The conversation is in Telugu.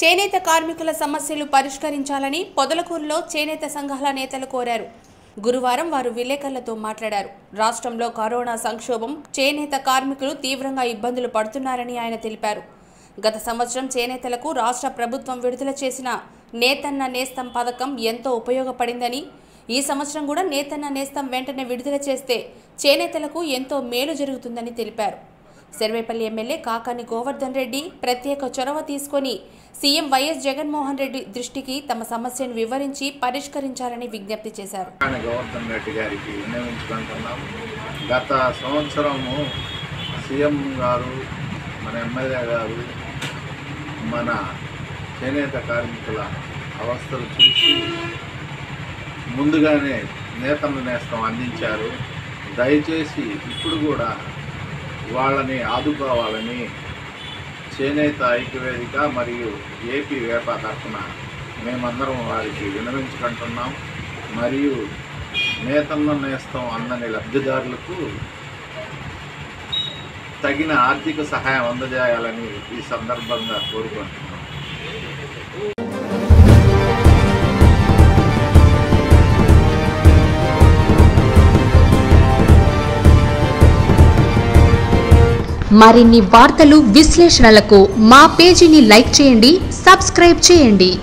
చేనేత కార్మికుల సమస్యలు పరిష్కరించాలని పొదలకూరులో చేనేత సంఘాల నేతలు కోరారు. గురువారం వారు విలేకరులతో మాట్లాడారు. రాష్ట్రంలో కరోనా సంక్షోభం చేనేత కార్మికులు తీవ్రంగా ఇబ్బందులు పడుతున్నారని ఆయన తెలిపారు. గత సంవత్సరం చేనేతలకు రాష్ట్ర ప్రభుత్వం విడుదల చేసిన నేతన్న నేస్తం పథకం ఎంతో ఉపయోగపడిందని, ఈ సంవత్సరం కూడా నేతన్న నేస్తం వెంటనే విడుదల చేస్తే చేనేతలకు ఎంతో మేలు జరుగుతుందని తెలిపారు. సర్వేపల్లి ఎమ్మెల్యే కాకాని గోవర్ధన్ రెడ్డి ప్రత్యేక చొరవ తీసుకొని సీఎం వైఎస్ జగన్మోహన్ రెడ్డి దృష్టికి తమ సమస్యను వివరించి పరిష్కరించాలని విజ్ఞప్తి చేశారు. గోవర్ధన్ రెడ్డి గారికి విన్నవించుకుంటున్నాము. గత సంవత్సరము సీఎం గారు, మన ఎమ్మెల్యే గారు మన చేనేత కార్మికుల అవస్థలు చూసి ముందుగానే నేతన్న నేస్తం అందించారు. దయచేసి ఇప్పుడు కూడా వాళ్ళని ఆదుకోవాలని చేనేత ఐక్యవేదిక మరియు ఏపీ వేప తరఫున మేమందరం వారికి విన్నవించుకుంటున్నాం. మరియు నేతన్న నేస్తం అందని లబ్ధిదారులకు తగిన ఆర్థిక సహాయం అందజేయాలని ఈ సందర్భంగా కోరుకుంటున్నాం. మరిన్ని వార్తలు విశ్లేషణలకు మా పేజీని లైక్ చేయండి, సబ్స్క్రైబ్ చేయండి.